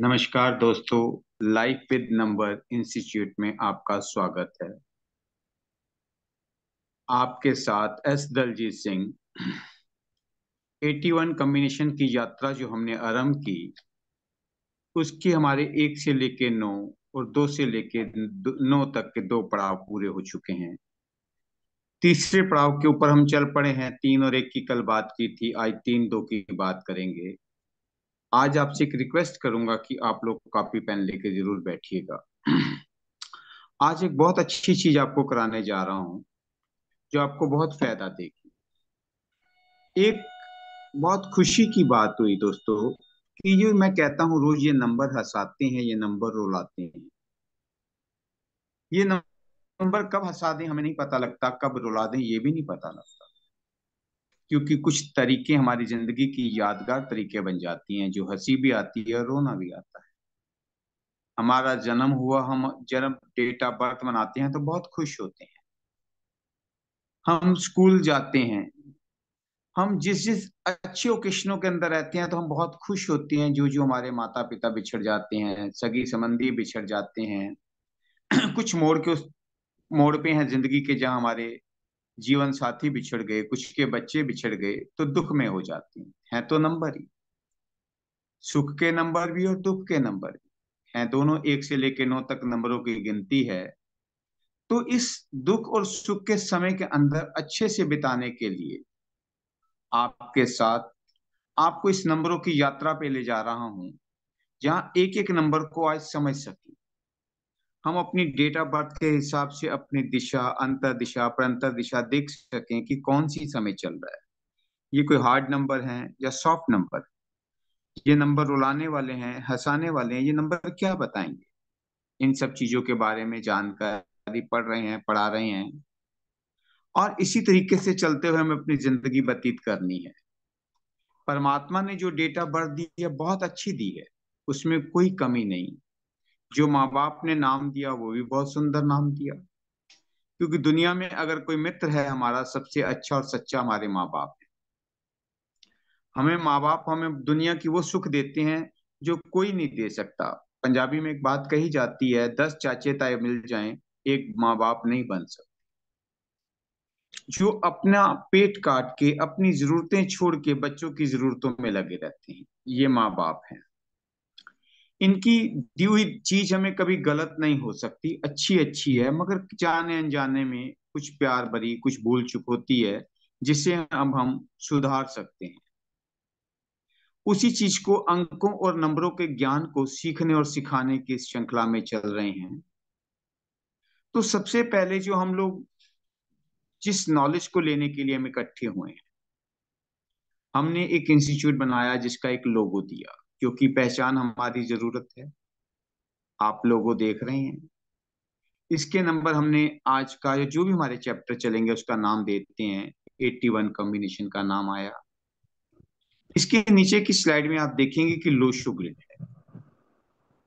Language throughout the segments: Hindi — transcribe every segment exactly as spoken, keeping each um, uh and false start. नमस्कार दोस्तों, लाइफ विद नंबर इंस्टीट्यूट में आपका स्वागत है। आपके साथ एस दलजीत सिंह। इक्यासी कम्बिनेशन की यात्रा जो हमने आरंभ की, उसके हमारे एक से लेके नौ और दो से लेके नौ तक के दो पड़ाव पूरे हो चुके हैं। तीसरे पड़ाव के ऊपर हम चल पड़े हैं। तीन और एक की कल बात की थी, आज तीन दो की बात करेंगे। आज आपसे एक रिक्वेस्ट करूंगा कि आप लोग कॉपी पेन लेके जरूर बैठिएगा। आज एक बहुत अच्छी चीज आपको कराने जा रहा हूं जो आपको बहुत फायदा देगी। एक बहुत खुशी की बात हुई दोस्तों कि ये मैं कहता हूं रोज, ये नंबर हंसाते हैं, ये नंबर रुलाते हैं। ये नंबर कब हंसा दें हमें नहीं पता लगता, कब रुला दें ये भी नहीं पता लगता, क्योंकि कुछ तरीके हमारी जिंदगी की यादगार तरीके बन जाती हैं, जो हंसी भी आती है और रोना भी आता है। हमारा जन्म हुआ, हम जन्म डेट ऑफ बर्थ मनाते हैं तो बहुत खुश होते हैं। हम स्कूल जाते हैं, हम जिस जिस अच्छे ओकेशनों के अंदर रहते हैं तो हम बहुत खुश होते हैं। जो जो हमारे माता पिता बिछड़ जाते हैं, सगी संबंधी बिछड़ जाते हैं, कुछ मोड़ के उस मोड़ पे हैं जिंदगी के जहाँ हमारे जीवन साथी बिछड़ गए, कुछ के बच्चे बिछड़ गए, तो दुख में हो जाती हैं। हैं तो नंबर ही, सुख के नंबर भी और दुख के नंबर भी हैं, दोनों एक से लेके नौ तक नंबरों की गिनती है। तो इस दुख और सुख के समय के अंदर अच्छे से बिताने के लिए आपके साथ आपको इस नंबरों की यात्रा पे ले जा रहा हूं, जहाँ एक एक नंबर को आज समझ सके। हम अपनी डेट ऑफ बर्थ के हिसाब से अपनी दिशा, अंतर दिशा, प्रांतर दिशा देख सकें कि कौन सी समय चल रहा है। ये कोई हार्ड नंबर है या सॉफ्ट नंबर, ये नंबर रुलाने वाले हैं, हंसाने वाले हैं, ये नंबर क्या बताएंगे। इन सब चीजों के बारे में जानकारी पढ़ रहे हैं, पढ़ा रहे हैं, और इसी तरीके से चलते हुए हमें अपनी जिंदगी व्यतीत करनी है। परमात्मा ने जो डेट ऑफ बर्थ दी है बहुत अच्छी दी है, उसमें कोई कमी नहीं। जो माँ बाप ने नाम दिया वो भी बहुत सुंदर नाम दिया, क्योंकि दुनिया में अगर कोई मित्र है हमारा, सबसे अच्छा और सच्चा हमारे माँ बाप है। हमें माँ बाप हमें दुनिया की वो सुख देते हैं जो कोई नहीं दे सकता। पंजाबी में एक बात कही जाती है, दस चाचे ताए मिल जाएं एक माँ बाप नहीं बन सकते। जो अपना पेट काट के, अपनी जरूरतें छोड़ के बच्चों की जरूरतों में लगे रहते हैं, ये माँ बाप है। इनकी दी हुई चीज हमें कभी गलत नहीं हो सकती, अच्छी अच्छी है, मगर जाने अनजाने में कुछ प्यार भरी, कुछ भूल चूक होती है, जिसे हम हम सुधार सकते हैं। उसी चीज को, अंकों और नंबरों के ज्ञान को सीखने और सिखाने की श्रृंखला में चल रहे हैं। तो सबसे पहले जो हम लोग जिस नॉलेज को लेने के लिए हम इकट्ठे हुए हैं, हमने एक इंस्टीट्यूट बनाया जिसका एक लोगो दिया, क्योंकि पहचान हमारी जरूरत है। आप लोगों देख रहे हैं, इसके नंबर हमने आज का जो भी हमारे चैप्टर चलेंगे उसका नाम देते हैं। इक्यासी कॉम्बिनेशन का नाम आया। इसके नीचे की स्लाइड में आप देखेंगे कि लोहो ग्रिड है।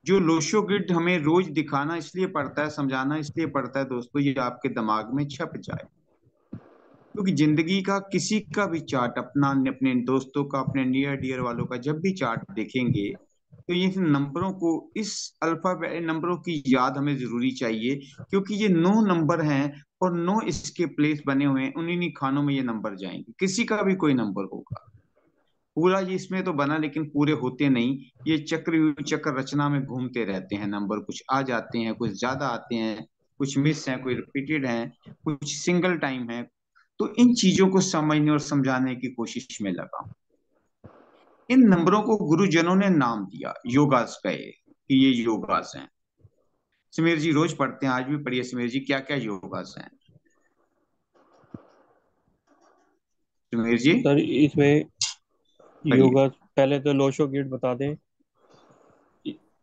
जो लोहो ग्रिड हमें रोज दिखाना इसलिए पड़ता है, समझाना इसलिए पड़ता है दोस्तों, ये आपके दिमाग में छप जाए, क्योंकि जिंदगी का किसी का भी चार्ट, अपना, अपने दोस्तों का, अपने नियर डियर वालों का जब भी चार्ट देखेंगे तो ये नंबरों को, इस अल्फाबेट नंबरों की याद हमें जरूरी चाहिए, क्योंकि ये नौ नंबर हैं और नौ इसके प्लेस बने हुए हैं। उन्हीं खानों में ये नंबर जाएंगे, किसी का भी कोई नंबर होगा। पूरा ये इसमें तो बना, लेकिन पूरे होते नहीं। ये चक्र चक्र रचना में घूमते रहते हैं। नंबर कुछ आ जाते हैं, कुछ ज्यादा आते हैं, कुछ मिस हैं, कुछ रिपीटेड हैं, कुछ सिंगल टाइम है। तो इन चीजों को समझने और समझाने की कोशिश में लगा। इन नंबरों को गुरुजनों ने नाम दिया, योगास कहे कि ये योगास हैं। सुमेर जी रोज पढ़ते हैं, आज भी पढ़िए सुमेर जी, क्या क्या योगास हैं सुमेर जी? सर इसमें योगास, पहले तो लोहो ग्रिड बता दें।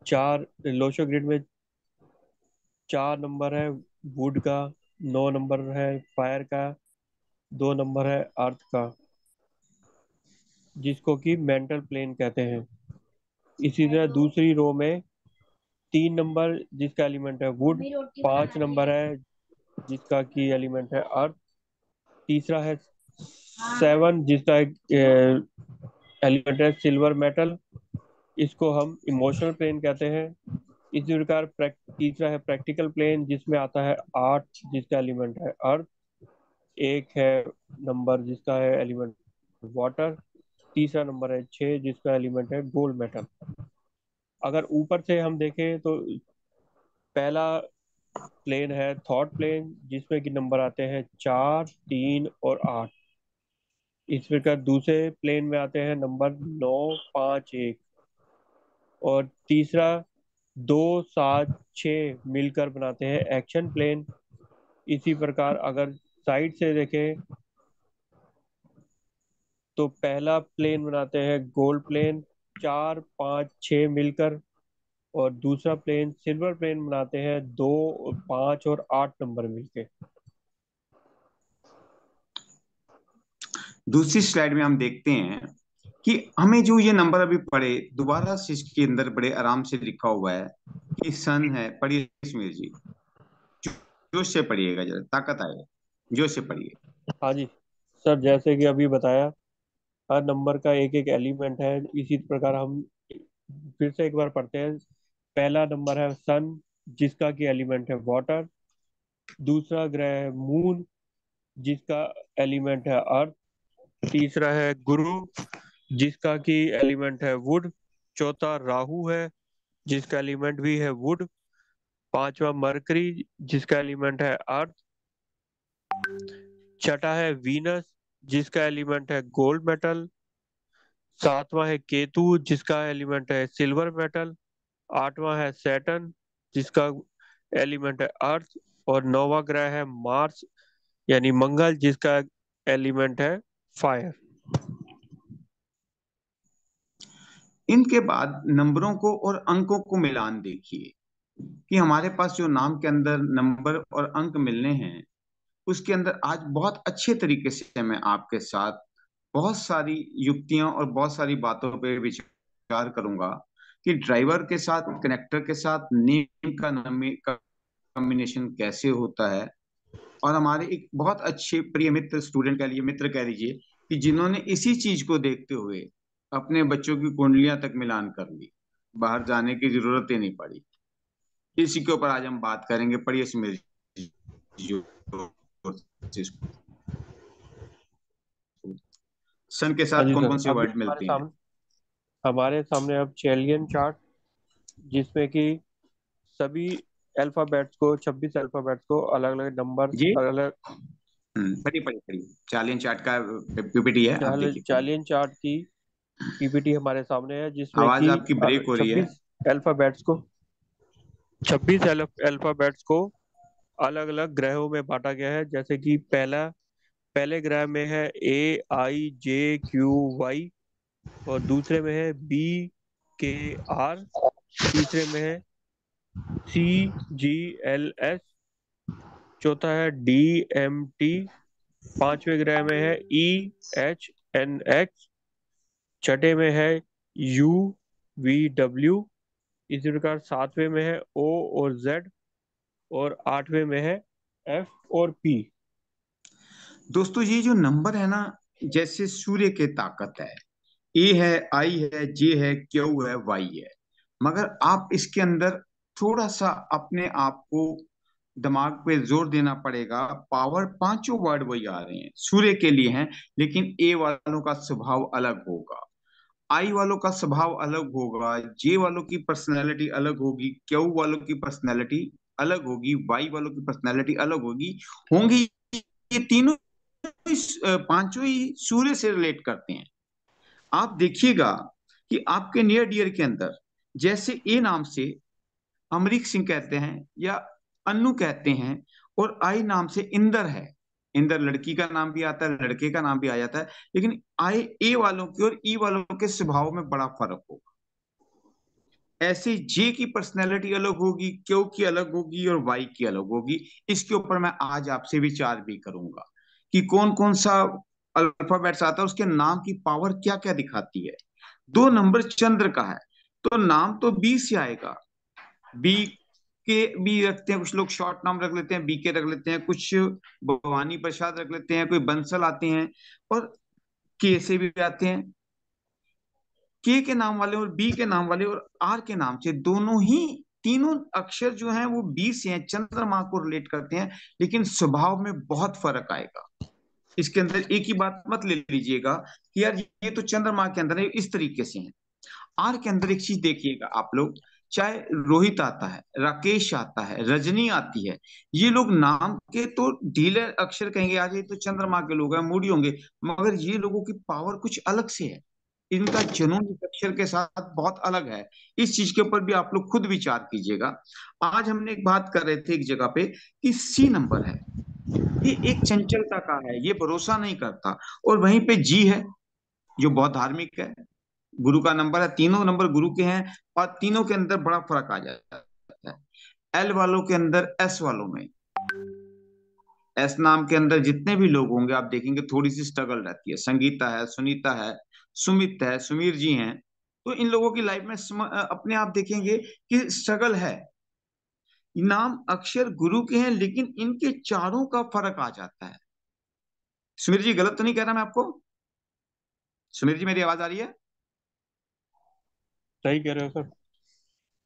चार लोहो ग्रिड में चार नंबर है वुड का, नौ नंबर है फायर का, दो नंबर है अर्थ का, जिसको कि मेंटल प्लेन कहते हैं। इसी तरह दूसरी रो में तीन नंबर जिसका एलिमेंट है वुड, पांच नंबर है जिसका कि एलिमेंट है अर्थ, तीसरा है सेवन जिसका एलिमेंट है सिल्वर मेटल, इसको हम इमोशनल प्लेन कहते हैं। इसी प्रकार तीसरा है प्रैक्टिकल प्लेन, जिसमें आता है आर्थ, जिसका एलिमेंट है अर्थ। एक है नंबर जिसका है एलिमेंट वाटर। तीसरा नंबर है छः जिसका एलिमेंट है गोल्ड मेटल। अगर ऊपर से हम देखें तो पहला प्लेन है थॉट प्लेन, जिसमें कि नंबर आते हैं चार, तीन और आठ। इस प्रकार दूसरे प्लेन में आते हैं नंबर नौ, पाँच, एक। और तीसरा दो, सात, छः मिलकर बनाते हैं एक्शन प्लेन। इसी प्रकार अगर साइड से देखें तो पहला प्लेन बनाते हैं गोल्ड प्लेन, चार, पाँच, छः मिलकर। और दूसरा प्लेन सिल्वर प्लेन बनाते हैं दो, पाँच और आठ नंबर मिलकर। दूसरी स्लाइड में हम देखते हैं कि हमें जो ये नंबर अभी पढ़े, दोबारा से इसके अंदर बड़े आराम से लिखा हुआ है कि सन है। पढ़िए सुमीर जी, जोश से पढ़िएगा, जरा ताकत आएगा, जोश से पढ़िए। हाँ जी सर, जैसे कि अभी बताया हर नंबर का एक एक एलिमेंट है। इसी प्रकार हम फिर से एक बार पढ़ते हैं। पहला नंबर है सन, जिसका कि एलिमेंट है वाटर। दूसरा ग्रह है मून, जिसका एलिमेंट है अर्थ। तीसरा है गुरु, जिसका की एलिमेंट है वुड। चौथा राहु है, जिसका एलिमेंट भी है वुड। पांचवा मरकरी, जिसका एलिमेंट है अर्थ। छठा है वीनस, जिसका एलिमेंट है गोल्ड मेटल। सातवां है केतु, जिसका एलिमेंट है सिल्वर मेटल। आठवां है सैटर्न, जिसका एलिमेंट है अर्थ। और नौवां ग्रह है मार्स यानी मंगल, जिसका एलिमेंट है फायर। इनके बाद नंबरों को और अंकों को मिलान देखिए कि हमारे पास जो नाम के अंदर नंबर और अंक मिलने हैं, उसके अंदर आज बहुत अच्छे तरीके से मैं आपके साथ बहुत सारी युक्तियां और बहुत सारी बातों पे विचार करूंगा कि ड्राइवर के साथ, कनेक्टर के साथ नेम का कॉम्बिनेशन कैसे होता है। और हमारे एक बहुत अच्छे प्रिय मित्र, स्टूडेंट कह लीजिए, मित्र कह लीजिए, कि जिन्होंने इसी चीज को देखते हुए अपने बच्चों की कुंडलियां तक मिलान कर ली, बाहर जाने की जरूरत ही नहीं पड़ी। इसी के ऊपर आज हम बात करेंगे। पढ़िए सुमेर जी। सन के साथ कौन कौन से वर्ड मिलते हैं हमारे सामने? अब चैलियन चार्ट, जिसमें कि सभी अल्फाबेट्स को, छब्बीस अल्फाबेट्स को अलग अलग नंबर, अलग बड़ी बड़ी बड़ी चैलियन चार्ट का पीपीटी है। चैलियन चार्ट की पीपीटी हमारे सामने है, जिसमें आवाज की आपकी ब्रेक हो रही है। अल्फाबेट्स को, छब्बीस अल्फाबेट्स को अलग अलग ग्रहों में बांटा गया है। जैसे कि पहला पहले ग्रह में है ए, आई, जे, क्यू, वाई। और दूसरे में है बी, के, आर। तीसरे में है सी, जी, एल, एस। चौथा है डी, एम, टी। पांचवें ग्रह में है ई, एच, एन, एक्स। छठे में है U, V, W। इसी प्रकार सातवें में है O और Z। और आठवें में है F और P। दोस्तों ये जो नंबर है ना, जैसे सूर्य की ताकत है। A है, I है, J है, Q है, Y है। मगर आप इसके अंदर थोड़ा सा अपने आप को दिमाग पे जोर देना पड़ेगा। पावर पांचों वर्ड वही आ रहे हैं, सूर्य के लिए हैं, लेकिन ए वालों का स्वभाव अलग होगा, आई वालों का स्वभाव अलग होगा, जे वालों की पर्सनैलिटी अलग होगी, क्यू वालों की पर्सनैलिटी अलग होगी, वाई वालों की पर्सनैलिटी अलग होगी। होंगी ये तीनों, पांचों ही सूर्य से रिलेट करते हैं। आप देखिएगा कि आपके नियर डियर के अंदर जैसे ए नाम से अमरीक सिंह कहते हैं या अन्नू कहते हैं, और आई नाम से इंदर है। इंदर लड़की का नाम भी आता है, लड़के का नाम भी आ जाता है, लेकिन आई, ए वालों की और ई वालों के स्वभाव में बड़ा फर्क होगा। ऐसे जे की पर्सनैलिटी अलग होगी, क्यू की अलग होगी और वाई की अलग होगी। इसके ऊपर मैं आज आपसे विचार भी करूंगा कि कौन कौन सा अल्फाबेट्स आता है, उसके नाम की पावर क्या क्या दिखाती है। दो नंबर चंद्र का है तो नाम तो बी से आएगा, बी के भी रखते हैं कुछ लोग, शॉर्ट नाम रख लेते हैं, बीके रख लेते हैं, कुछ भवानी प्रसाद रख लेते हैं, कोई बंसल आते हैं, और के से भी आते हैं, के के नाम वाले और बी के नाम वाले और आर के नाम से, दोनों ही तीनों अक्षर जो हैं वो बी से हैं, चंद्रमा को रिलेट करते हैं, लेकिन स्वभाव में बहुत फर्क आएगा। इसके अंदर एक ही बात मत ले लीजिएगा कि यार ये तो चंद्रमा के अंदर है, इस तरीके से है। आर के अंदर एक चीज देखिएगा आप लोग, चाहे रोहित आता है, राकेश आता है, रजनी आती है, ये लोग नाम के तो डीलर अक्षर कहेंगे यार ये तो चंद्रमा के लोग हैं, मूडी होंगे, मगर ये लोगों की पावर कुछ अलग से है, इनका जुनून अक्षर के साथ बहुत अलग है। इस चीज के ऊपर भी आप लोग खुद विचार कीजिएगा। आज हमने एक बात कर रहे थे एक जगह पे कि सी नंबर है, ये एक चंचलता का है, ये भरोसा नहीं करता, और वहीं पे जी है जो बहुत धार्मिक है, गुरु का नंबर है, तीनों नंबर गुरु के हैं और तीनों के अंदर बड़ा फर्क आ जाता है। एल वालों के अंदर एस वालों में, एस नाम के अंदर जितने भी लोग होंगे आप देखेंगे थोड़ी सी स्ट्रगल रहती है। संगीता है, सुनीता है, सुमित है, सुमीर जी हैं, तो इन लोगों की लाइफ में अपने आप देखेंगे कि स्ट्रगल है। नाम अक्षर गुरु के हैं लेकिन इनके चारों का फर्क आ जाता है। सुमीर जी गलत तो नहीं कह रहा मैं आपको? सुमीर जी मेरी आवाज आ रही है? सही कह रहे हो सर।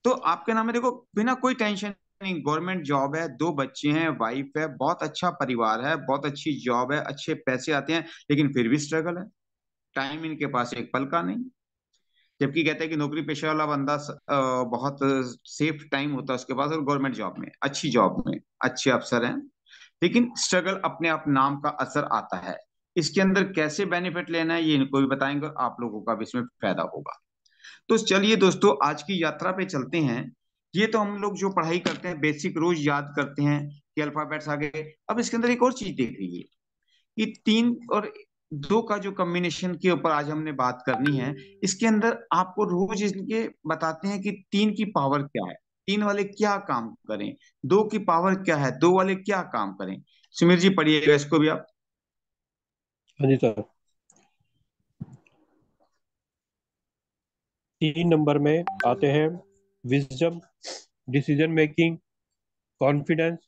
तो आपके नाम में देखो बिना कोई टेंशन नहीं, गवर्नमेंट जॉब है, दो बच्चे हैं, वाइफ है, बहुत अच्छा परिवार है, बहुत अच्छी जॉब है, अच्छे पैसे आते हैं, लेकिन फिर भी स्ट्रगल है, टाइम इनके पास एक पल का नहीं। जबकि कहते हैं कि नौकरी पेशा वाला बंदा बहुत सेफ टाइम होता है उसके पास, और गवर्नमेंट जॉब में, अच्छी जॉब में, अच्छे अफसर हैं, लेकिन स्ट्रगल अपने आप नाम का असर आता है। इसके अंदर कैसे बेनिफिट लेना है ये इनको भी बताएंगे और आप लोगों का भी इसमें फायदा होगा। तो चलिए दोस्तों आज की यात्रा पे चलते हैं। ये तो हम लोग जो पढ़ाई करते हैं बेसिक रोज याद करते हैं कि अल्फाबेट्स आ गए। अब इसके अंदर एक और चीज देख लीजिए कि तीन और दो का जो कॉम्बिनेशन के ऊपर आज हमने बात करनी है। इसके अंदर आपको रोज इसके बताते हैं कि तीन की पावर क्या है, तीन वाले क्या काम करें, दो की पावर क्या है, दो वाले क्या काम करें। सुमीर जी पढ़िएगा इसको भी आप। हाँ जी सर। तीन नंबर में आते हैं wisdom, decision making, confidence,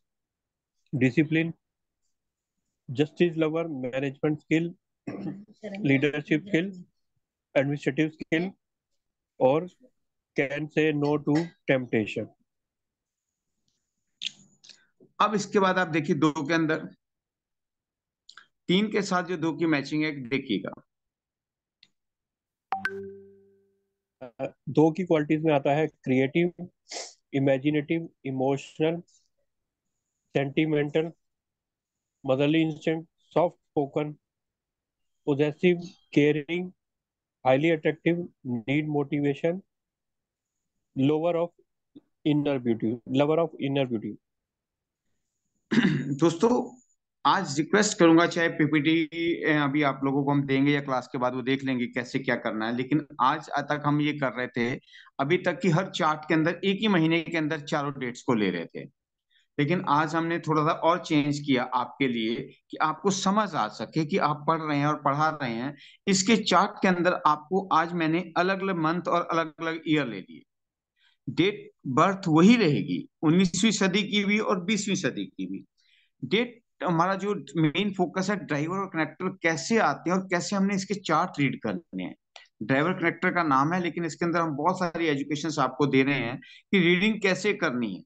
discipline, justice lover, management skill, leadership skill, administrative skill और can say no to temptation. अब इसके बाद आप देखिए दो के अंदर, तीन के साथ जो दो की मैचिंग है देखिएगा। दो की क्वालिटीज में आता है creative, imaginative, emotional, sentimental, motherly instant, soft spoken, positive, caring, highly attractive, need motivation, lover of inner beauty, lover of inner beauty. दोस्तों आज रिक्वेस्ट करूंगा, चाहे पीपीटी अभी आप लोगों को हम देंगे या क्लास के बाद वो देख लेंगे कैसे क्या करना है, लेकिन आज तक हम ये कर रहे थे अभी तक कि हर चार्ट के अंदर एक ही महीने के अंदर चारों डेट्स को ले रहे थे, लेकिन आज हमने थोड़ा सा और चेंज किया आपके लिए कि आपको समझ आ सके कि आप पढ़ रहे हैं और पढ़ा रहे हैं। इसके चार्ट के अंदर आपको आज मैंने अलग अलग मंथ और अलग अलग ईयर ले लिए। डेट बर्थ वही रहेगी, उन्नीसवीं सदी की भी और बीसवीं सदी की भी। डेट हमारा जो मेन फोकस है ड्राइवर और कनेक्टर कैसे आते हैं और कैसे हमने इसके चार्ट रीड करने हैं। ड्राइवर कनेक्टर का नाम है, लेकिन इसके अंदर हम बहुत सारी एजुकेशंस आपको दे रहे हैं कि रीडिंग कैसे करनी है।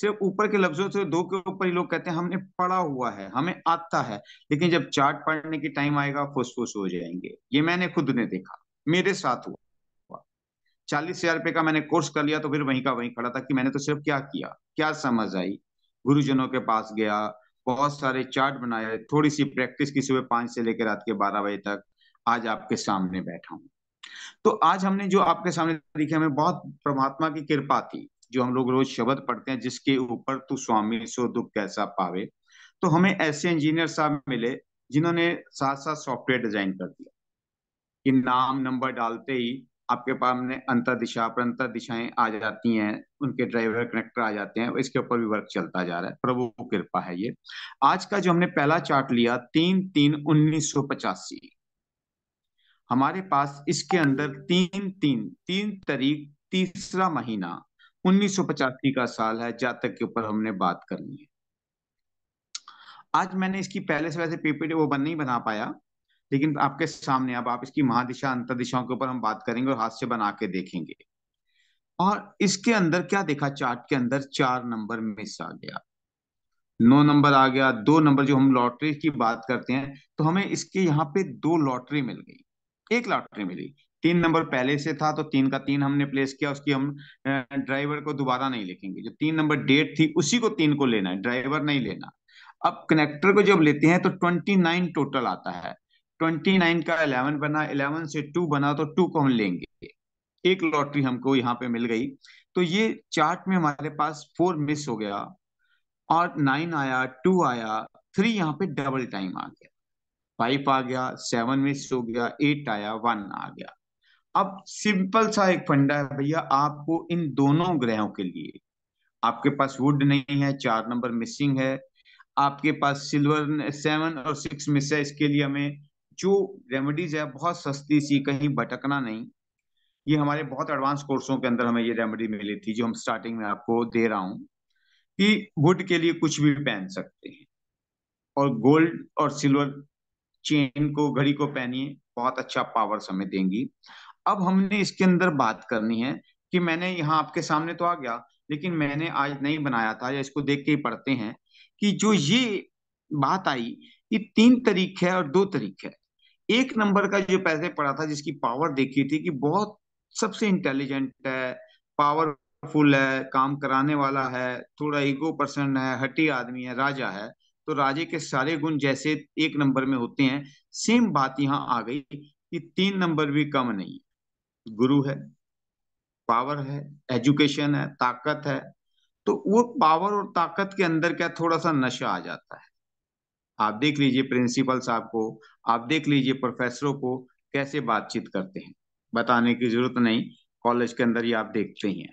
सिर्फ ऊपर के लफ्जों से दो के ऊपर ही लोग कहते हैं हमने पढ़ा हुआ है, हमें आता है, लेकिन जब चार्ट पढ़ने की टाइम आएगा फुसफुस हो जाएंगे। ये मैंने खुद ने देखा, मेरे साथ हुआ। चालीस हजार रुपए का मैंने कोर्स कर लिया तो फिर वहीं का वहीं खड़ा था कि मैंने तो सिर्फ क्या किया, क्या समझ आई। गुरुजनों के पास गया, बहुत सारे चार्ट बनाए, थोड़ी सी प्रैक्टिस की, सुबह पांच से लेकर रात के बारह बजे तक आज आपके सामने बैठा हूँ। तो आज हमने जो आपके सामने देखा, हमें बहुत परमात्मा की कृपा थी। जो हम लोग रोज शब्द पढ़ते हैं, जिसके ऊपर तू स्वामी सो दुख कैसा पावे, तो हमें ऐसे इंजीनियर साहब मिले जिन्होंने साथ साथ सॉफ्टवेयर डिजाइन कर दिया कि नाम नंबर डालते ही आपके पास में अंतर दिशा, प्रांतर दिशाएं आ जाती हैं, उनके ड्राइवर कनेक्टर आ जाते हैं। इसके ऊपर भी वर्क चलता जा रहा है, प्रभु की कृपा है। ये आज का जो हमने पहला चार्ट लिया तीन तीन उन्नीस सौ पचासी, हमारे पास इसके अंदर तीन तीन तीन तारीख तीसरा महीना उन्नीस सौ पचासी का साल है, जातक के ऊपर हमने बात करनी है। आज मैंने इसकी पहले से वैसे पीपीटी वो बन नहीं बना पाया, लेकिन आपके सामने अब आप इसकी महादिशा अंतर दिशाओं के ऊपर हम बात करेंगे और हाथ से बना के देखेंगे। और इसके अंदर क्या देखा, चार्ट के अंदर चार नंबर मिस आ गया, नौ नंबर आ गया, दो नंबर। जो हम लॉटरी की बात करते हैं तो हमें इसके यहाँ पे दो लॉटरी मिल गई, एक लॉटरी मिली। तीन नंबर पहले से था तो तीन का तीन हमने प्लेस किया, उसकी हम ड्राइवर को दोबारा नहीं लिखेंगे। जो तीन नंबर डेट थी उसी को तीन को लेना है, ड्राइवर नहीं लेना। अब कनेक्टर को जब लेते हैं तो ट्वेंटी नाइन टोटल आता है, ट्वेंटी नाइन का इलेवन बना, इलेवन से टू बना तो टू को हम लेंगे। एक लॉटरी हमको यहाँ पे मिल गई। तो ये चार्ट में हमारे पास फोर मिस हो गया और नाइन आया, टू आया, थ्री यहाँ पे डबल टाइम आ गया, फाइव आ गया, सेवन मिस हो गया, एट आया, वन आ गया। अब सिंपल सा एक फंडा है भैया, आपको इन दोनों ग्रहों के लिए, आपके पास वुड नहीं है, चार नंबर मिसिंग है, आपके पास सिल्वर सेवन और सिक्स मिस है, इसके लिए हमें जो रेमेडीज है बहुत सस्ती सी, कहीं भटकना नहीं। ये हमारे बहुत एडवांस कोर्सों के अंदर हमें ये रेमेडी मिली थी जो हम स्टार्टिंग में आपको दे रहा हूँ कि वुड के लिए कुछ भी पहन सकते हैं और गोल्ड और सिल्वर चेन को, घड़ी को पहनिए, बहुत अच्छा पावर समय देंगी। अब हमने इसके अंदर बात करनी है कि मैंने यहाँ आपके सामने तो आ गया, लेकिन मैंने आज नहीं बनाया था, या इसको देख के ही पढ़ते हैं कि जो ये बात आई कि तीन तारीख है और दो तारीख है। एक नंबर का जो पहले पढ़ा था जिसकी पावर देखी थी कि बहुत सबसे इंटेलिजेंट है, पावर फुल है, काम कराने वाला है, थोड़ा ईगो पर्सन है, हटी आदमी है, राजा है। तो राजे के सारे गुण जैसे एक नंबर में होते हैं, सेम बात यहाँ आ गई कि तीन नंबर भी कम नहीं है, गुरु है, पावर है, एजुकेशन है, ताकत है। तो वो पावर और ताकत के अंदर क्या थोड़ा सा नशा आ जाता है। आप देख लीजिए प्रिंसिपल साहब को, आप देख लीजिए प्रोफेसरों को कैसे बातचीत करते हैं, बताने की जरूरत नहीं, कॉलेज के अंदर ही आप देखते ही हैं।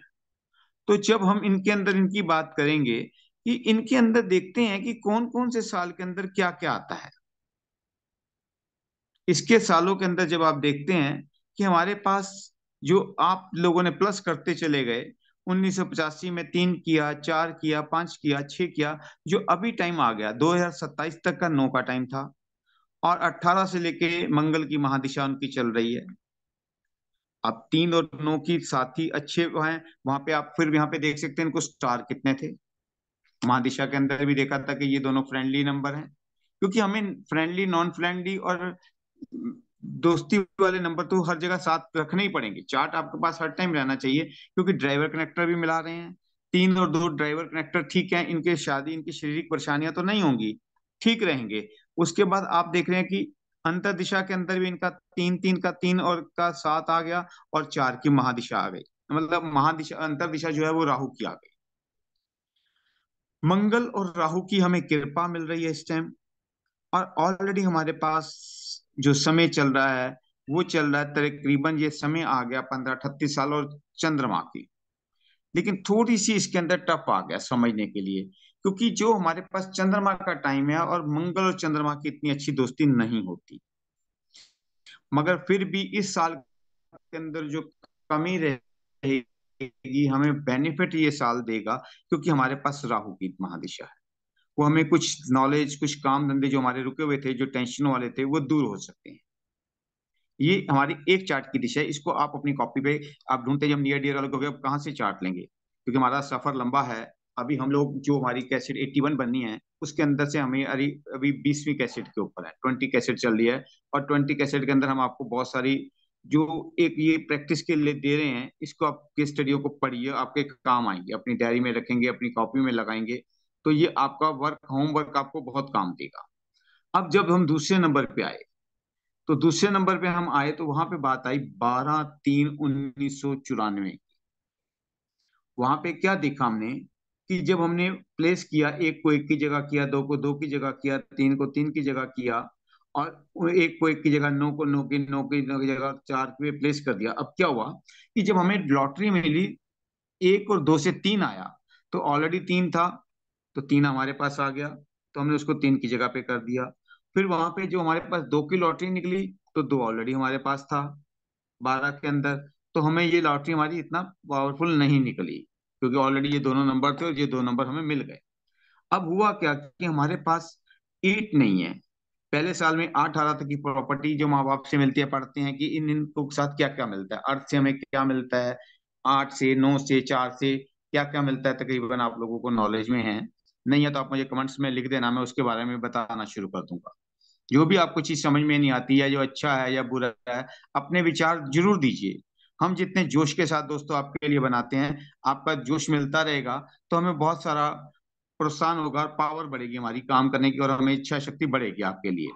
तो जब हम इनके अंदर इनकी बात करेंगे कि इनके अंदर देखते हैं कि कौन कौन से साल के अंदर क्या क्या आता है। इसके सालों के अंदर जब आप देखते हैं कि हमारे पास जो आप लोगों ने प्लस करते चले गए, उन्नीस सौ पचासी में तीन किया, चार किया, पांच किया, छह किया, जो अभी टाइम आ गया दो हजार सत्ताईस तक का नौ का टाइम था, और अट्ठारह से लेके मंगल की महादिशा उनकी चल रही है। अब तीन और नौ की साथी अच्छे हैं, वहां पे आप फिर यहाँ पे देख सकते हैं इनको स्टार कितने थे। महादिशा के अंदर भी देखा था कि ये दोनों फ्रेंडली नंबर हैं, क्योंकि हमें फ्रेंडली, नॉन फ्रेंडली और दोस्ती वाले नंबर तो हर जगह साथ रखने ही पड़ेंगे। चार्ट आपके पास हर टाइम रहना चाहिए, क्योंकि ड्राइवर कनेक्टर भी मिला रहे हैं। तीन और दो ड्राइवर कनेक्टर ठीक है, इनके शादी, इनकी शारीरिक परेशानियां तो नहीं होंगी, ठीक रहेंगे। उसके बाद आप देख रहे हैं कि अंतर दिशा के अंदर भी इनका तीन तीन का तीन और का सात आ गया, और चार की महादिशा आ गई, मतलब महादिशा अंतर दिशा जो है वो राहु की आ गई। मंगल और राहु की हमें कृपा मिल रही है इस टाइम, और ऑलरेडी हमारे पास जो समय चल रहा है वो चल रहा है तकरीबन, ये समय आ गया पंद्रह अठतीस साल और चंद्रमा की। लेकिन थोड़ी सी इसके अंदर टफ आ गया समझने के लिए, क्योंकि जो हमारे पास चंद्रमा का टाइम है और मंगल और चंद्रमा की इतनी अच्छी दोस्ती नहीं होती। मगर फिर भी इस साल के अंदर जो कमी रहेगी हमें बेनिफिट ये साल देगा, क्योंकि हमारे पास राहु की महादिशा है। वो हमें कुछ नॉलेज, कुछ काम धंधे जो हमारे रुके हुए थे, जो टेंशनों वाले थे, वो दूर हो सकते हैं। ये हमारी एक चार्ट की दिशा है, इसको आप अपनी कॉपी पे आप ढूंढते हैं। जब नियर डियर वाले हो गए अब कहाँ से चार्ट लेंगे, क्योंकि हमारा सफर लंबा है। अभी हम लोग जो हमारी कैसेट इक्यासी बननी है उसके अंदर से हमें अभी बीसवीं कैसेट के ऊपर है, बीस कैसेट चल रही है, और बीस कैसेट के अंदर हम आपको बहुत सारी जो एक ये प्रैक्टिस के लिए दे रहे हैं, इसको आपके स्टडियो को पढ़िए, आपके काम आएंगे, अपनी डायरी में रखेंगे, अपनी कॉपी में लगाएंगे, तो ये आपका वर्क होमवर्क आपको बहुत काम देगा। अब जब हम दूसरे नंबर पे आए तो दूसरे नंबर पे हम आए तो वहां पे बात आई बारह तीन उन्नीस सौ चौरानवे। वहां पे क्या देखा हमने कि जब हमने प्लेस किया, एक को एक की जगह किया, दो को दो की जगह किया, तीन को तीन की जगह किया, और एक को एक की जगह, नौ को नौ की नौ की नौ की जगह चार पे प्लेस कर दिया। अब क्या हुआ कि जब हमें लॉटरी मिली एक और दो से तीन आया, तो ऑलरेडी तीन था तो तीन हमारे पास आ गया, तो हमने उसको तीन की जगह पे कर दिया। फिर वहां पे जो हमारे पास दो की लॉटरी निकली तो दो ऑलरेडी हमारे पास था बारह के अंदर, तो हमें ये लॉटरी हमारी इतना पावरफुल नहीं निकली, क्योंकि ऑलरेडी ये दोनों नंबर थे और ये दो नंबर हमें मिल गए। अब हुआ क्या कि हमारे पास एट नहीं है, पहले साल में आठ तक की प्रॉपर्टी जो माँ बाप से मिलती है, पढ़ते हैं कि इन इनको साथ क्या क्या मिलता है, अर्थ से हमें क्या मिलता है, आठ से नौ से चार से क्या क्या मिलता है, तकरीबन आप लोगों को नॉलेज में है। नहीं है तो आप मुझे कमेंट्स में लिख देना, मैं उसके बारे में बताना शुरू कर दूंगा। जो भी आपको चीज समझ में नहीं आती है, जो अच्छा है या बुरा है, अपने विचार जरूर दीजिए। हम जितने जोश के साथ दोस्तों आपके लिए बनाते हैं, आपका जोश मिलता रहेगा तो हमें बहुत सारा प्रोत्साहन होगा, पावर बढ़ेगी हमारी काम करने की और हमें इच्छा शक्ति बढ़ेगी आपके लिए।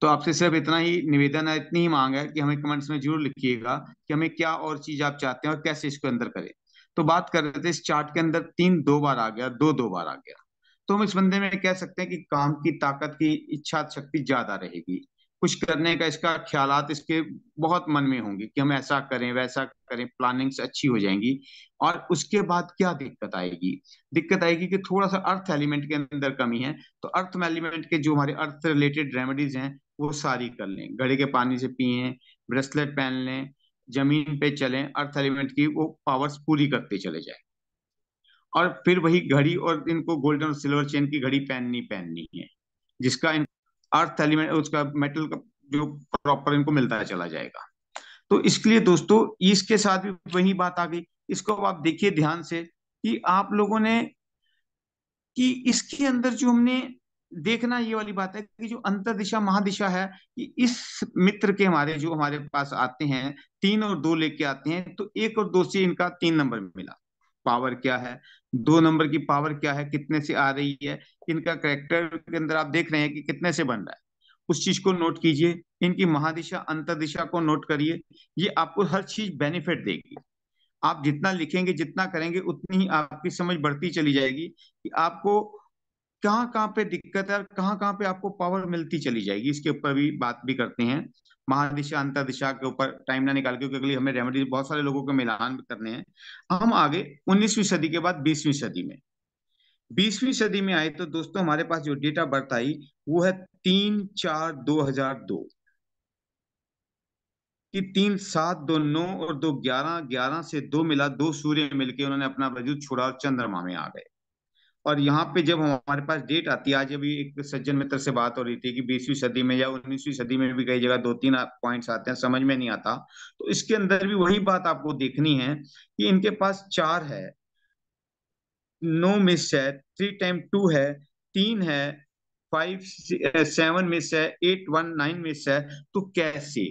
तो आपसे सिर्फ इतना ही निवेदन है, इतनी ही मांग है कि हमें कमेंट्स में जरूर लिखिएगा कि हमें क्या और चीज आप चाहते हैं और कैसे इसको अंदर करें। तो बात कर रहे थे इस चार्ट के अंदर तीन दो बार आ गया, दो दो बार आ गया, तो हम इस बंदे में कह सकते हैं कि काम की ताकत की इच्छा शक्ति ज्यादा रहेगी, कुछ करने का इसका ख्यालात इसके बहुत मन में होंगे कि हम ऐसा करें वैसा करें, प्लानिंग्स अच्छी हो जाएंगी। और उसके बाद क्या दिक्कत आएगी, दिक्कत आएगी कि थोड़ा सा अर्थ एलिमेंट के अंदर कमी है, तो अर्थ एलिमेंट के जो हमारे अर्थ रिलेटेड रेमेडीज हैं वो सारी कर लें, घड़े के पानी से पिए, ब्रेसलेट पहन लें, जमीन पे चलें, अर्थ एलिमेंट की वो पावर्स पूरी करते चले जाए। और फिर वही घड़ी और इनको गोल्डन और सिल्वर चेन की घड़ी पहननी पहननी है, जिसका अर्थ एलिमेंट उसका मेटल का जो प्रॉपर इनको मिलता है चला जाएगा। तो इसके लिए दोस्तों इसके साथ भी वही बात आ गई, इसको आप देखिए ध्यान से कि आप लोगों ने कि इसके अंदर जो हमने देखना ये वाली बात है कि जो अंतर दिशा महादिशा है कि इस मित्र के हमारे जो हमारे पास आते हैं तीन और दो लेके आते हैं, तो एक और दो से इनका तीन नंबर मिला, पावर क्या है, दो नंबर की पावर क्या है, कितने से आ रही है, इनका कैरेक्टर के अंदर आप देख रहे हैं कि कितने से बन रहा है, उस चीज को नोट कीजिए। इनकी महादिशा अंतर्दिशा को नोट करिए, ये आपको हर चीज बेनिफिट देगी। आप जितना लिखेंगे जितना करेंगे उतनी ही आपकी समझ बढ़ती चली जाएगी कि आपको कहाँ कहाँ पे दिक्कत है और कहाँ कहाँ पे आपको पावर मिलती चली जाएगी। इसके ऊपर भी बात भी करते हैं, महादिशा अंतर्दिशा के ऊपर टाइम ना निकाल के, क्योंकि हमें रेमेडीज बहुत सारे लोगों के मिलान करने हैं। हम आगे उन्नीसवीं सदी के बाद बीसवीं सदी में बीसवीं सदी में आए तो दोस्तों हमारे पास जो डेट ऑफ बर्थ आई वो है तीन चार दो हजार दो कि तीन सात दो नौ और दो ग्यारह, ग्यारह से दो मिला, दो सूर्य मिलके उन्होंने अपना वजूद छोड़ा और चंद्रमा में आ गए। और यहाँ पे जब हमारे पास डेट आती है, आज अभी एक सज्जन मित्र से बात हो रही थी कि बीसवीं सदी में या उन्नीसवीं सदी में भी कई जगह दो तीन पॉइंट्स आते हैं, समझ में नहीं आता, तो इसके अंदर भी वही बात आपको देखनी है कि इनके पास चार है, नौ मिस है, थ्री टाइम टू है, तीन है, फाइव सेवन मिस है, एट वन नाइन मिस है। तो कैसे,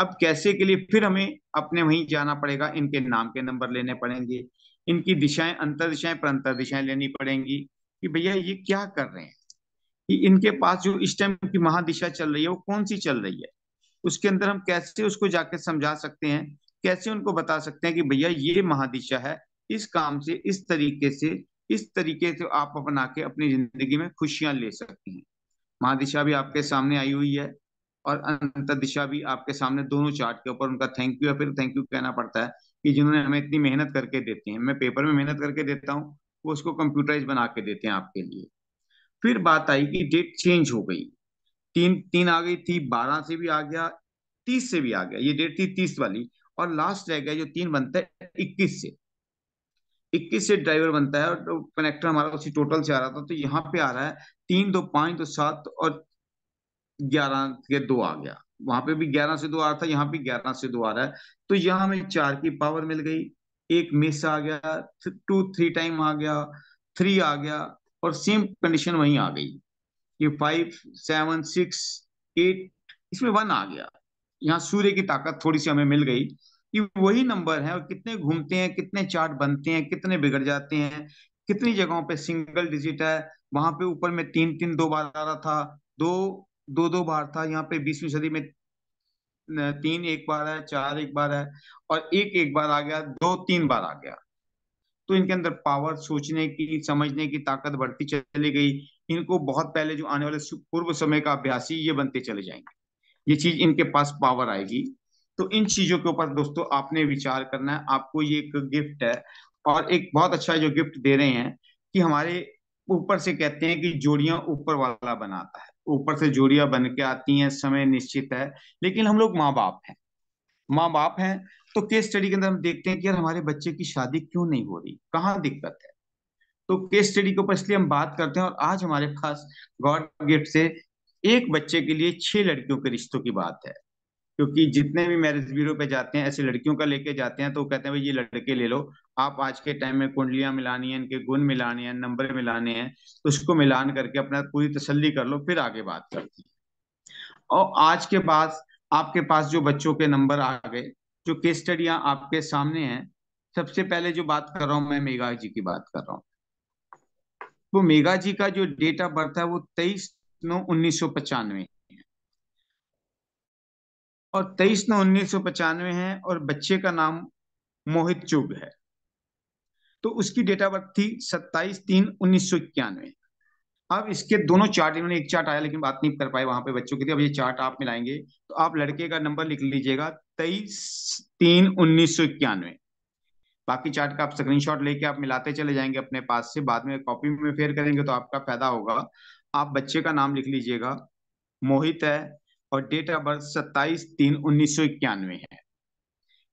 अब कैसे के लिए फिर हमें अपने वहीं जाना पड़ेगा, इनके नाम के नंबर लेने पड़ेंगे, इनकी दिशाएं अंतर दिशाएं प्रांतर दिशाएं लेनी पड़ेंगी कि भैया ये क्या कर रहे हैं, कि इनके पास जो इस टाइम की महादिशा चल रही है वो कौन सी चल रही है, उसके अंदर हम कैसे उसको जाके समझा सकते हैं, कैसे उनको बता सकते हैं कि भैया ये महादिशा है, इस काम से इस तरीके से इस तरीके से आप अपना के अपनी जिंदगी में खुशियां ले सकते हैं। महादिशा भी आपके सामने आई हुई है और अंतर दिशा भी आपके सामने, दोनों चार्ट के ऊपर उनका थैंक यू है, फिर थैंक यू कहना पड़ता है कि जिन्होंने हमें इतनी मेहनत करके देते हैं। मैं पेपर में मेहनत करके देता हूँ, वो उसको कंप्यूटराइज बना के देते हैं आपके लिए। फिर बात आई कि डेट चेंज हो गई, तीन तीन आ गई थी, बारह से भी आ गया, तीस से भी आ गया, ये डेट थी तीस वाली, और लास्ट रह गया जो तीन बनता है इक्कीस से, इक्कीस से ड्राइवर बनता है और कनेक्टर हमारा उसी टोटल से आ रहा था, तो यहाँ पे आ रहा है तीन दो पाँच दो सात और ग्यारह के दो आ गया, वहां पे भी ग्यारह से दो आ रहा था, यहाँ पे ग्यारह से दो आ रहा है, तो यहाँ हमें चार की पावर मिल गई, एक मिस आ गया, टू थ्री टाइम आ गया, थ्री आ गया, और सेम कंडीशन वहीं आ गई ये फाइव सेवन सिक्स एट, इसमें वन आ गया। यहाँ सूर्य की ताकत थोड़ी सी हमें मिल गई कि वही नंबर है और कितने घूमते हैं, कितने चार्ट बनते हैं, कितने बिगड़ जाते हैं, कितनी जगहों पे सिंगल डिजिट है, वहां पे ऊपर में तीन तीन दो बार आ रहा था, दो दो दो बार था, यहाँ पे बीसवीं सदी में तीन एक बार है, चार एक बार है, और एक एक बार आ गया, दो तीन बार आ गया। तो इनके अंदर पावर सोचने की समझने की ताकत बढ़ती चली गई। इनको बहुत पहले जो आने वाले पूर्व समय का अभ्यासी ये बनते चले जाएंगे, ये चीज इनके पास पावर आएगी। तो इन चीजों के ऊपर दोस्तों आपने विचार करना है, आपको ये एक गिफ्ट है और एक बहुत अच्छा जो गिफ्ट दे रहे हैं कि हमारे ऊपर से कहते हैं कि जोड़ियां ऊपर वाला बनाता है, ऊपर से जोड़ियां बन के आती हैं, समय निश्चित है, लेकिन हम लोग माँ बाप हैं, माँ बाप हैं तो केस स्टडी के अंदर हम देखते हैं कि यार हमारे बच्चे की शादी क्यों नहीं हो रही, कहाँ दिक्कत है, तो केस स्टडी के ऊपर इसलिए हम बात करते हैं। और आज हमारे पास गॉड गिफ्ट से एक बच्चे के लिए छह लड़कियों के रिश्तों की बात है, क्योंकि जितने भी मैरिज ब्यूरो पे जाते हैं ऐसे लड़कियों का लेके जाते हैं तो कहते हैं भाई ये लड़के ले लो, आप आज के टाइम में कुंडलियां मिलानी है, इनके गुण मिलाने हैं, नंबर मिलाने हैं, तो उसको मिलान करके अपना पूरी तसल्ली कर लो, फिर आगे बात करती है। और आज के बाद आपके पास जो बच्चों के नंबर आ गए, जो केस स्टडियां आपके सामने हैं, सबसे पहले जो बात कर रहा हूँ मैं मेघा जी की बात कर रहा हूँ। तो मेघा जी का जो डेट ऑफ बर्थ है वो तेईस नौ उन्नीस सौ पचानवे है और तेईस नौ उन्नीस सौ पचानवे है और बच्चे का नाम मोहित चुग है। तो उसकी डेट ऑफ बर्थ थी सत्ताईस तीन उन्नीस सौ इक्यानवे। अब इसके दोनों चार्ट, इन्होंने एक चार्ट आया लेकिन बात नहीं कर पाए वहां पे बच्चों की थी, अब ये चार्ट आप मिलाएंगे तो आप लड़के का नंबर लिख लीजिएगा तेईस तीन उन्नीस सौ इक्यानवे। बाकी चार्ट का आप स्क्रीनशॉट लेके आप मिलाते चले जाएंगे अपने पास से, बाद में कॉपी में फेयर करेंगे तो आपका फायदा होगा। आप बच्चे का नाम लिख लीजिएगा मोहित है और डेट ऑफ बर्थ सत्ताईस तीन उन्नीस सौ इक्यानवे है।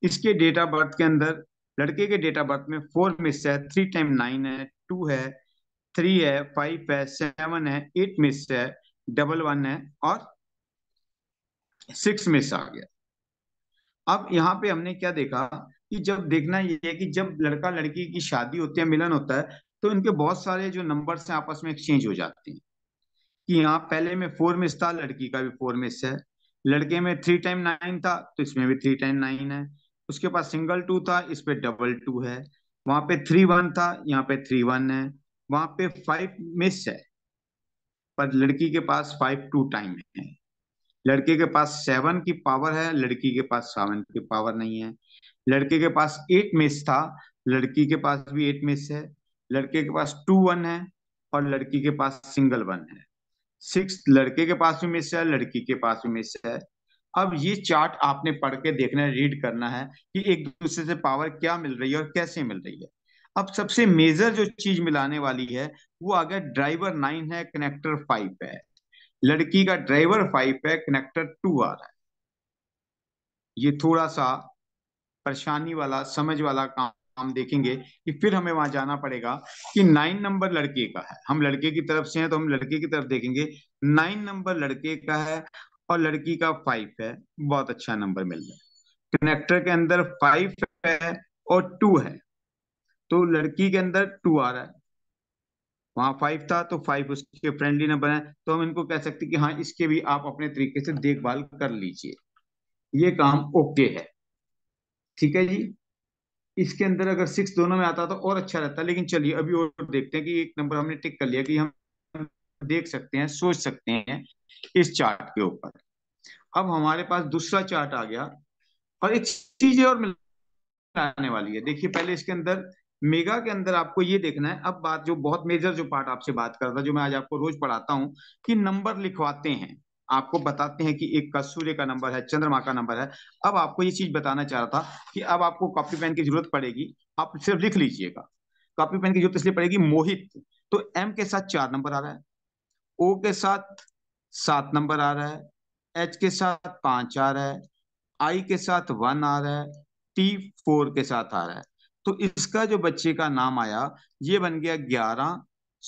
इसके डेट ऑफ बर्थ के अंदर लड़के के डेट ऑफ बर्थ में फोर मिस है, थ्री टाइम नाइन है, टू है, थ्री है, फाइव है, सेवन है, एट मिस है, डबल वन है और सिक्स मिस आ गया। अब यहाँ पे हमने क्या देखा कि जब देखना ये है कि जब लड़का लड़की की शादी होती है, मिलन होता है, तो इनके बहुत सारे जो नंबर्स हैं आपस में एक्सचेंज हो जाते हैं कि यहाँ पहले में फोर मिस था, लड़की का भी फोर मिस है, लड़के में थ्री टाइम नाइन था तो इसमें भी थ्री टाइम नाइन है, उसके पास सिंगल टू था इस पे डबल टू है, वहां पे थ्री वन था यहाँ पे थ्री वन है, वहां पे फाइव मिस है पर लड़की के पास फाइव टू टाइम है, लड़के के पास सेवन की पावर है, लड़की के पास सेवन की पावर नहीं है, लड़के के पास एट मिस था, लड़की के पास भी एट मिस है, लड़के के पास टू वन है और लड़की के पास सिंगल वन है, सिक्स लड़के के पास भी मिस है, लड़की के पास भी मिस है। अब ये चार्ट आपने पढ़ के देखना है, रीड करना है कि एक दूसरे से पावर क्या मिल रही है और कैसे मिल रही है। अब सबसे मेजर जो चीज मिलाने वाली है वो आ गया, ड्राइवर नाइन है, कनेक्टर फाइव है, लड़की का ड्राइवर फाइव है, कनेक्टर टू आ रहा है। ये थोड़ा सा परेशानी वाला समझ वाला काम हम देखेंगे कि फिर हमें वहां जाना पड़ेगा कि नाइन नंबर लड़के का है, हम लड़के की तरफ से हैं तो हम लड़के की तरफ देखेंगे, नाइन नंबर लड़के का है और लड़की का फाइव है, बहुत अच्छा नंबर मिल रहा है। कनेक्टर के अंदर फाइव है और टू है तो लड़की के अंदर टू आ रहा है, वहां फाइव था तो फाइव उसके फ्रेंडली नंबर है, तो हम इनको कह सकते हैं कि हाँ इसके भी आप अपने तरीके से देखभाल कर लीजिए, ये काम ओके है, ठीक है जी। इसके अंदर अगर सिक्स दोनों में आता तो और अच्छा रहता, लेकिन चलिए अभी और देखते हैं कि एक नंबर हमने टिक कर लिया कि हम देख सकते हैं, सोच सकते हैं इस चार्ट के ऊपर। अब हमारे पास दूसरा चार्ट आ गया और एक चीज और मिलाने वाली है। देखिए पहले इसके अंदर मेगा के अंदर आपको ये देखना है। अब बात जो बहुत मेजर जो पार्ट आपसे बात कर रहा था, जो मैं आज आपको रोज पढ़ाता हूँ कि नंबर लिखवाते हैं, आपको बताते हैं कि एक का सूर्य का नंबर है, चंद्रमा का नंबर है। अब आपको ये चीज बताना चाह रहा था कि अब आपको कॉपी पेन की जरूरत पड़ेगी, आप सिर्फ लिख लीजिएगा, कॉपी पेन की जरूरत इसलिए पड़ेगी। मोहित तो एम के साथ चार नंबर आ रहा है, ओ के साथ सात नंबर आ रहा है, एच के साथ पांच आ रहा है, आई के साथ वन आ रहा है, टी फोर के साथ आ रहा है। तो इसका जो बच्चे का नाम आया ये बन गया ग्यारह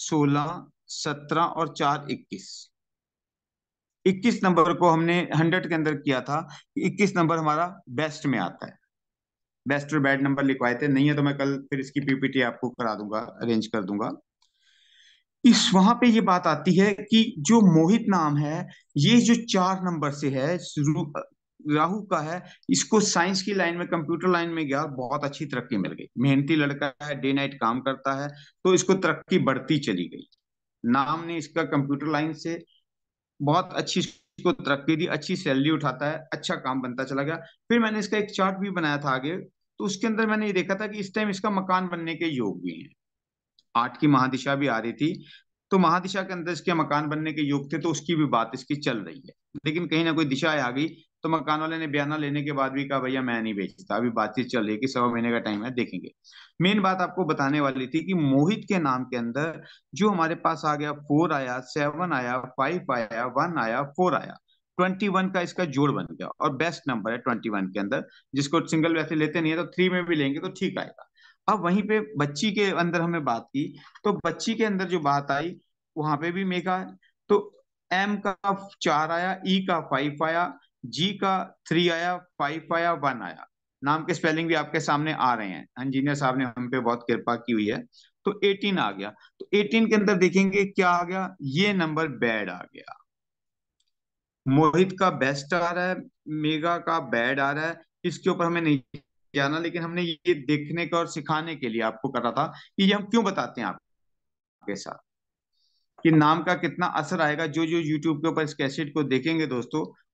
सोलह सत्रह और चार इक्कीस। इक्कीस नंबर को हमने हंड्रेड के अंदर किया था, इक्कीस नंबर हमारा बेस्ट में आता है, बेस्ट और बैड नंबर लिखवाए थे। नहीं है तो मैं कल फिर इसकी पीपीटी आपको करा दूंगा, अरेंज कर दूंगा। इस वहां पे ये बात आती है कि जो मोहित नाम है ये जो चार नंबर से है, राहु का है, इसको साइंस की लाइन में, कंप्यूटर लाइन में गया, बहुत अच्छी तरक्की मिल गई। मेहनती लड़का है, डे नाइट काम करता है, तो इसको तरक्की बढ़ती चली गई। नाम ने इसका कंप्यूटर लाइन से बहुत अच्छी इसको तरक्की दी, अच्छी सैलरी उठाता है, अच्छा काम बनता चला गया। फिर मैंने इसका एक चार्ट भी बनाया था आगे, तो उसके अंदर मैंने ये देखा था कि इस टाइम इसका मकान बनने के योग भी है। आठ की महादिशा भी आ रही थी तो महादिशा के अंदर इसके मकान बनने के योग थे, तो उसकी भी बात इसकी चल रही है। लेकिन कहीं ना कोई दिशा आ गई तो मकान वाले ने बयाना लेने के बाद भी कहा भैया मैं नहीं बेचता, अभी बातचीत चल रही है कि सवा महीने का टाइम है, देखेंगे। मेन बात आपको बताने वाली थी कि मोहित के नाम के अंदर जो हमारे पास आ गया, फोर आया, सेवन आया, फाइव आया, वन आया, फोर आया, ट्वेंटी वन का इसका जोड़ बन गया और बेस्ट नंबर है ट्वेंटी वन के अंदर, जिसको सिंगल वैसे लेते नहीं है तो थ्री में भी लेंगे तो ठीक आएगा। अब वहीं पे बच्ची के अंदर हमने बात की तो बच्ची के अंदर जो बात आई वहां पे भी मेघा है, तो एम का चार आया, ई का फाइव आया, जी का थ्री आया, फाइव आया, वन आया। नाम के स्पेलिंग भी आपके सामने आ रहे हैं, इंजीनियर साहब ने हम पे बहुत कृपा की हुई है। तो अठारह आ गया। तो अठारह के अंदर देखेंगे क्या आ गया, ये नंबर बैड आ गया। मोहित का बेस्ट आ रहा है, मेगा का बैड आ रहा है, इसके ऊपर हमें नहीं जाना, लेकिन हमने ये देखने का और सिखाने के लिए आपको कर रहा था कि ये हम क्यों बताते हैं आपके साथ कि नाम का कितना असर आएगा। जो जो YouTube के ऊपर इस कैसेट को देखेंगे दोस्तों,